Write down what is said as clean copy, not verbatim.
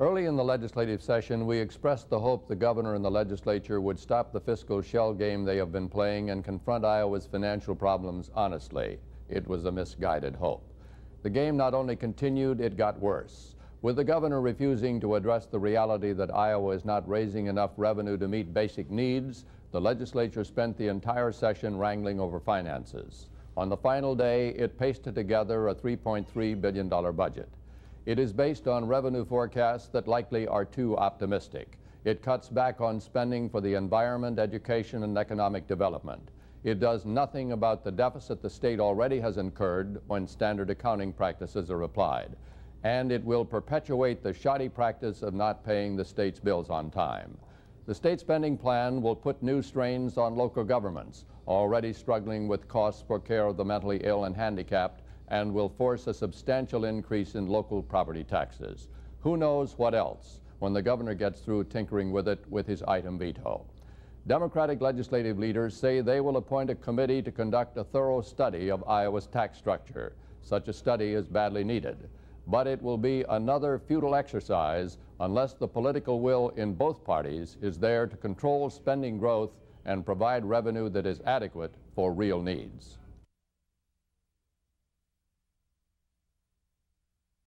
Early in the legislative session, we expressed the hope the governor and the legislature would stop the fiscal shell game they have been playing and confront Iowa's financial problems honestly. It was a misguided hope. The game not only continued, it got worse. With the governor refusing to address the reality that Iowa is not raising enough revenue to meet basic needs, the legislature spent the entire session wrangling over finances. On the final day, it pasted together a $3.3 billion budget. It is based on revenue forecasts that likely are too optimistic. It cuts back on spending for the environment, education, and economic development. It does nothing about the deficit the state already has incurred when standard accounting practices are applied. And it will perpetuate the shoddy practice of not paying the state's bills on time. The state spending plan will put new strains on local governments, already struggling with costs for care of the mentally ill and handicapped, and will force a substantial increase in local property taxes. Who knows what else when the governor gets through tinkering with it with his item veto. Democratic legislative leaders say they will appoint a committee to conduct a thorough study of Iowa's tax structure. Such a study is badly needed, but it will be another futile exercise unless the political will in both parties is there to control spending growth and provide revenue that is adequate for real needs.